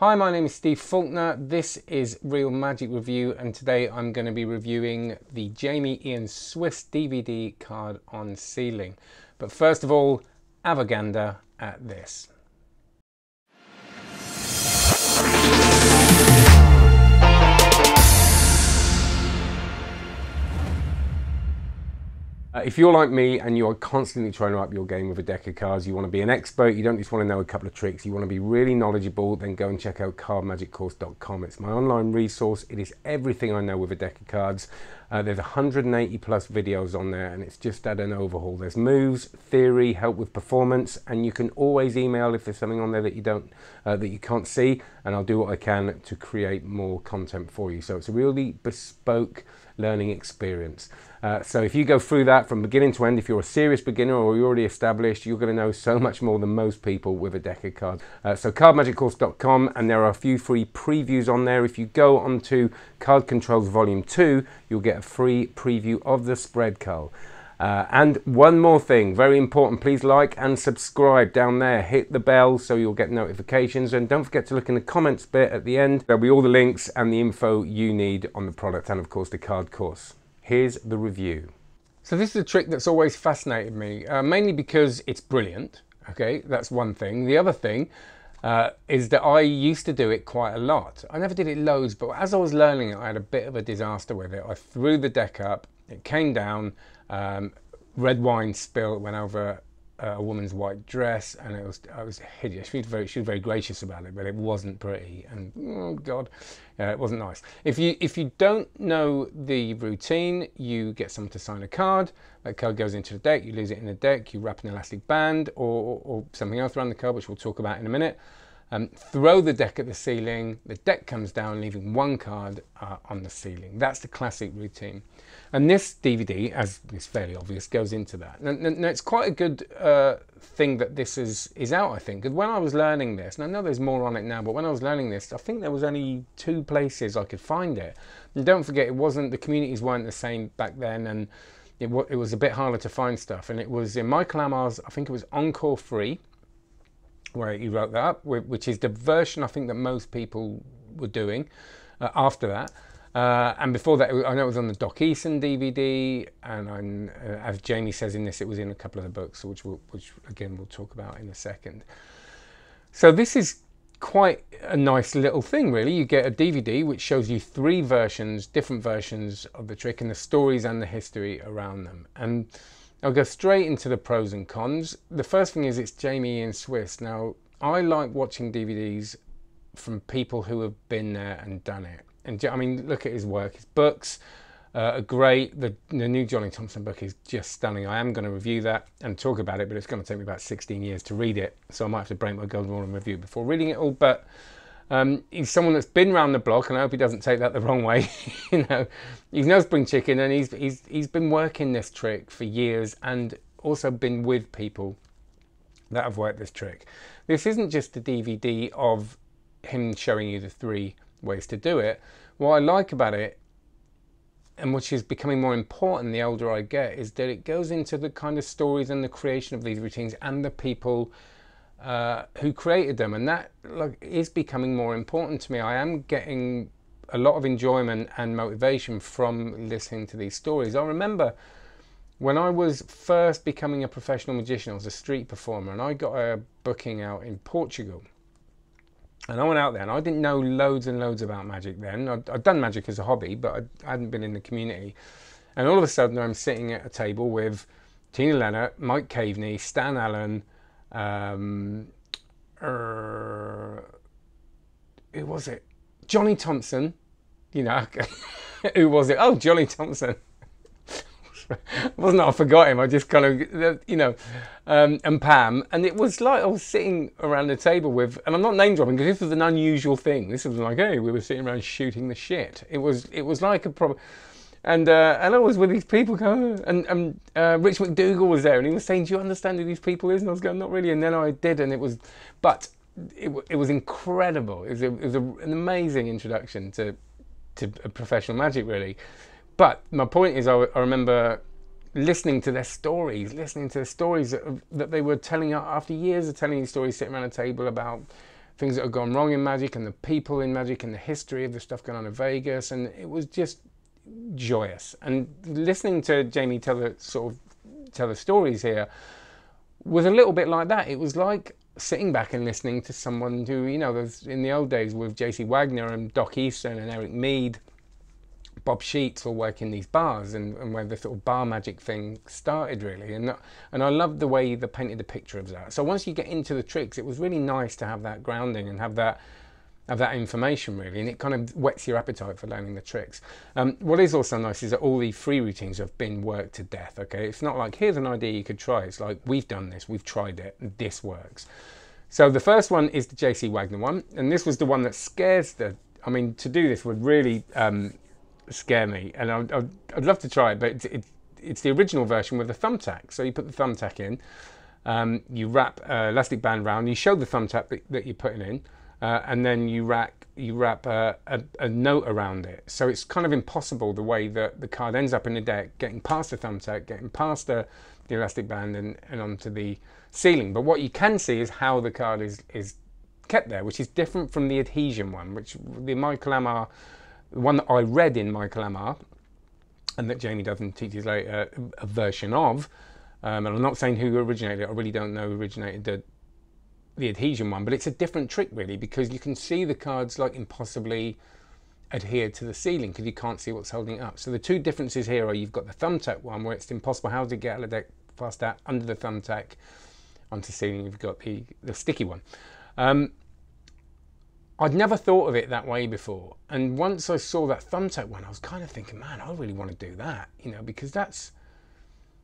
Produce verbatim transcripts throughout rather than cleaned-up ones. Hi, my name is Steve Faulkner. This is Real Magic Review, and today I'm going to be reviewing the Jamy Ian Swiss D V D card on ceiling. But first of all, have a gander at this. If you're like me and you're constantly trying to up your game with a deck of cards, you want to be an expert, you don't just want to know a couple of tricks, you want to be really knowledgeable, then go and check out card magic course dot com. It's my online resource. It is everything I know with a deck of cards. Uh, there's one hundred eighty plus videos on there, and it's just had an overhaul. There's moves, theory, help with performance, and you can always email if there's something on there that you don't, uh, that you can't see, and I'll do what I can to create more content for you. So it's a really bespoke learning experience. Uh, so if you go through that from beginning to end, if you're a serious beginner or you're already established, you're going to know so much more than most people with a deck of cards. Uh, so card magic course dot com, and there are a few free previews on there. If you go onto Card Controls Volume two, you'll get a free preview of the spread card. Uh, and one more thing, very important, please like and subscribe down there. Hit the bell so you'll get notifications, and don't forget to look in the comments bit at the end. There'll be all the links and the info you need on the product and of course the card course. Here's the review. So this is a trick that's always fascinated me, uh, mainly because it's brilliant. Okay, that's one thing. The other thing uh, is that I used to do it quite a lot. I never did it loads, but as I was learning it, I had a bit of a disaster with it. I threw the deck up, it came down, um, red wine spill went over uh, a woman's white dress, and it was, it was hideous. She was, very, she was very gracious about it, but it wasn't pretty, and oh God, uh, it wasn't nice. If you, if you don't know the routine, you get someone to sign a card, that card goes into the deck, you lose it in the deck, you wrap an elastic band or, or, or something else around the card, which we'll talk about in a minute. Um, throw the deck at the ceiling, the deck comes down, leaving one card uh, on the ceiling. That's the classic routine. And this D V D, as is fairly obvious, goes into that. Now, now it's quite a good uh, thing that this is, is out, I think. Because when I was learning this, and I know there's more on it now, but when I was learning this, I think there was only two places I could find it. And don't forget, it wasn't, the communities weren't the same back then, and it, it was a bit harder to find stuff. And it was in Michael Ammar's, I think it was Encore three, where he wrote that up, which is the version I think that most people were doing uh, after that. Uh, and before that, I know it was on the Doc Eason D V D, and I'm, uh, as Jamie says in this, it was in a couple of the books, which, we'll, which again we'll talk about in a second. So this is quite a nice little thing, really. You get a D V D which shows you three versions, different versions of the trick, and the stories and the history around them. And I'll go straight into the pros and cons. The first thing is it's Jamy Ian Swiss. Now, I like watching D V Ds from people who have been there and done it. And I mean, look at his work. His books uh, are great. The, the new Johnny Thompson book is just stunning. I am going to review that and talk about it, but it's going to take me about sixteen years to read it. So I might have to break my golden rule and review before reading it all. But Um, he's someone that's been round the block, and I hope he doesn't take that the wrong way. You know, he's no spring chicken, and he's, he's, he's been working this trick for years, and also been with people that have worked this trick. This isn't just a D V D of him showing you the three ways to do it. What I like about it, and which is becoming more important the older I get, is that it goes into the kind of stories and the creation of these routines and the people Uh, who created them, and that like, is becoming more important to me. I am getting a lot of enjoyment and motivation from listening to these stories. I remember when I was first becoming a professional magician, I was a street performer, and I got a booking out in Portugal. And I went out there, and I didn't know loads and loads about magic then. I'd, I'd done magic as a hobby, but I'd, I hadn't been in the community. And all of a sudden, I'm sitting at a table with Tina Leonard, Mike Caveney, Stan Allen, Um, er, who was it? Johnny Thompson, you know, who was it? Oh, Johnny Thompson. It wasn't that I forgot him, I just kind of, you know, um, and Pam. And it was like I was sitting around the table with, and I'm not name dropping because this was an unusual thing. This was like, hey, we were sitting around shooting the shit. It was, it was like a problem. And, uh, and I was with these people going, and, and uh, Rich McDougall was there, and he was saying, do you understand who these people is? And I was going, not really, and then I did, and it was, but it, it was incredible. It was, a, it was a, an amazing introduction to, to professional magic, really. But my point is, I, I remember listening to their stories, listening to the stories that, that they were telling after years of telling these stories, sitting around a table about things that have gone wrong in Magic and the people in Magic and the history of the stuff going on in Vegas, and it was just joyous. And listening to Jamy tell the sort of tell the stories here was a little bit like that. It was like sitting back and listening to someone who, you know, in the old days with J C Wagner and Doc Eason and Eric Mead, Bob Sheets, all work in these bars, and, and where the sort of bar magic thing started, really. And that, and I loved the way they painted the picture of that. So once you get into the tricks, it was really nice to have that grounding and have that have that information, really, and it kind of whets your appetite for learning the tricks. Um, what is also nice is that all the free routines have been worked to death, okay? It's not like, here's an idea you could try. It's like, we've done this, we've tried it, this works. So the first one is the J C Wagner one, and this was the one that scares the, I mean, to do this would really um, scare me, and I'd, I'd, I'd love to try it, but it's, it, it's the original version with the thumbtack. So you put the thumbtack in, um, you wrap uh, elastic band round, you show the thumbtack that, that you're putting in, Uh, and then you wrap, you wrap a, a, a note around it. So it's kind of impossible the way that the card ends up in the deck, getting past the thumbtack, getting past the, the elastic band and, and onto the ceiling. But what you can see is how the card is, is kept there, which is different from the adhesion one, which the Michael Ammar, the one that I read in Michael Ammar, and that Jamy does and teaches later a, a version of, um, and I'm not saying who originated it, I really don't know who originated the the adhesion one, but it's a different trick, really, because you can see the cards like impossibly adhered to the ceiling because you can't see what's holding it up. So the two differences here are you've got the thumbtack one where it's impossible, how to get out of the deck past that, under the thumbtack onto ceiling. You've got the, the sticky one. Um, I'd never thought of it that way before, and once I saw that thumbtack one, I was kind of thinking, man, I really want to do that, you know, because that's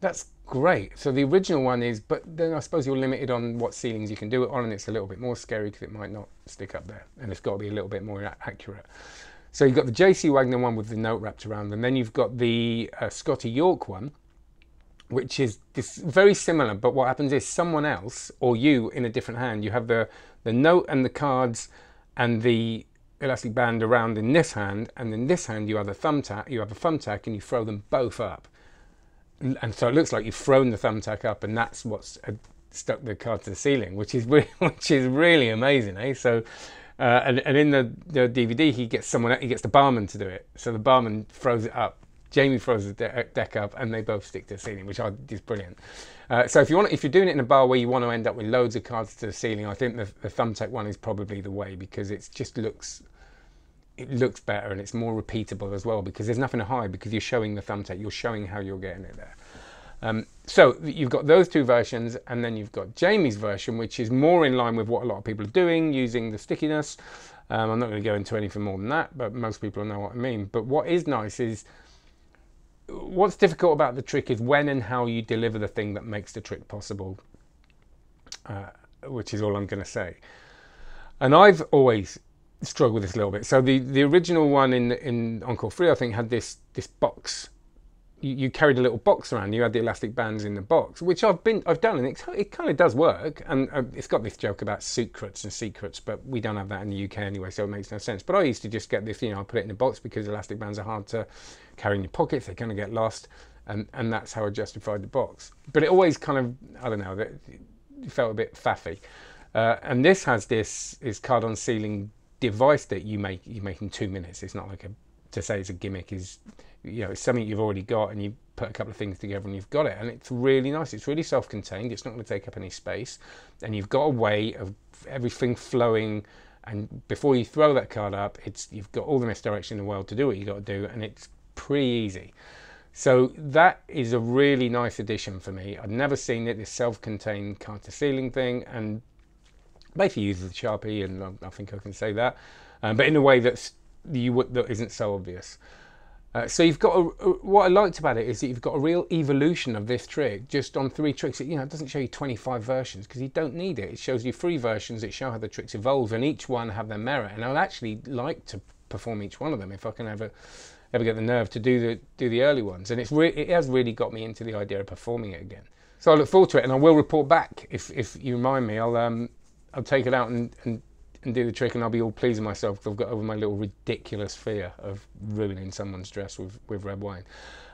that's great. So the original one is, but then I suppose you're limited on what ceilings you can do it on, and it's a little bit more scary because it might not stick up there, and it's got to be a little bit more accurate. So you've got the J C Wagner one with the note wrapped around, and then you've got the uh, Scotty York one, which is this, very similar, but what happens is someone else, or you in a different hand, you have the, the note and the cards and the elastic band around in this hand, and in this hand you have a thumbtack, you have a thumbtack and you throw them both up. And so it looks like you've thrown the thumbtack up, and that's what's stuck the card to the ceiling, which is really, which is really amazing, eh? So, uh, and, and in the, the D V D, he gets someone, he gets the barman to do it. So the barman throws it up, Jamy throws the de deck up, and they both stick to the ceiling, which is brilliant. Uh, so if you want, if you're doing it in a bar where you want to end up with loads of cards to the ceiling, I think the, the thumbtack one is probably the way, because it just looks. It looks better, and it's more repeatable as well, because there's nothing to hide, because you're showing the thumbtack, you're showing how you're getting it there. Um, so you've got those two versions, and then you've got Jamie's version, which is more in line with what a lot of people are doing, using the stickiness. Um, I'm not going to go into anything more than that, but most people know what I mean. But what is nice is, what's difficult about the trick is when and how you deliver the thing that makes the trick possible, uh, which is all I'm going to say. And I've always struggle with this a little bit. So the the original one in in Encore three, I think, had this this box. You, you carried a little box around. You had the elastic bands in the box, which I've been I've done, and it it kind of does work. And uh, it's got this joke about secrets and secrets, but we don't have that in the U K anyway, so it makes no sense. But I used to just get this, you know, I put it in a box because elastic bands are hard to carry in your pockets. They're going to get lost, and and that's how I justified the box. But it always kind of, I don't know, it felt a bit faffy. Uh, and this has this is card on ceiling device that you make you make in two minutes. It's not like a, to say it's a gimmick is, you know, it's something you've already got, and you put a couple of things together and you've got it, and it's really nice. It's really self-contained, it's not going to take up any space, and you've got a way of everything flowing, and before you throw that card up, it's you've got all the misdirection in the world to do what you got to do, and it's pretty easy. So that is a really nice addition for me. I've never seen it, this self-contained card to ceiling thing, and basically uses the Sharpie, and I think I can say that, um, but in a way that's you would, that isn't so obvious. Uh, so you've got a, a, what I liked about it is that you've got a real evolution of this trick just on three tricks. It, you know, it doesn't show you twenty-five versions because you don't need it. It shows you three versions that show how the tricks evolve, and each one have their merit. And I'd actually like to perform each one of them if I can ever ever get the nerve to do the do the early ones. And it's re it has really got me into the idea of performing it again. So I look forward to it, and I will report back if if you remind me. I'll um. I'll take it out and, and, and do the trick, and I'll be all pleased with myself because I've got over my little ridiculous fear of ruining someone's dress with, with red wine.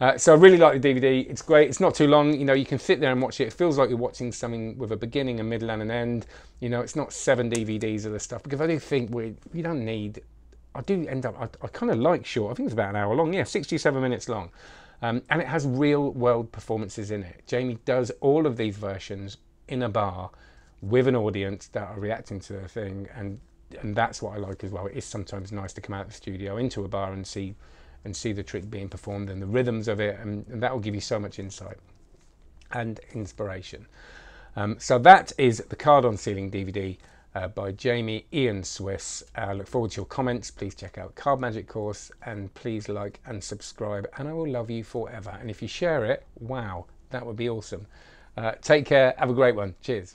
Uh, so I really like the D V D. It's great. It's not too long. You know, you can sit there and watch it. It feels like you're watching something with a beginning, a middle, and an end. You know, it's not seven D V Ds of this stuff, because I do think we you don't need. I do end up. I, I kind of like short. I think it's about an hour long. Yeah, sixty-seven minutes long, um, and it has real-world performances in it. Jamy does all of these versions in a bar with an audience that are reacting to the thing, and and that's what I like as well. It is sometimes nice to come out of the studio into a bar and see and see the trick being performed and the rhythms of it, and, and that will give you so much insight and inspiration. Um, so that is the Card Unsealing D V D uh, by Jamy Ian Swiss. I uh, look forward to your comments. Please check out Card Magic Course, and please like and subscribe, and I will love you forever. And if you share it, wow, that would be awesome. Uh, take care, have a great one. Cheers.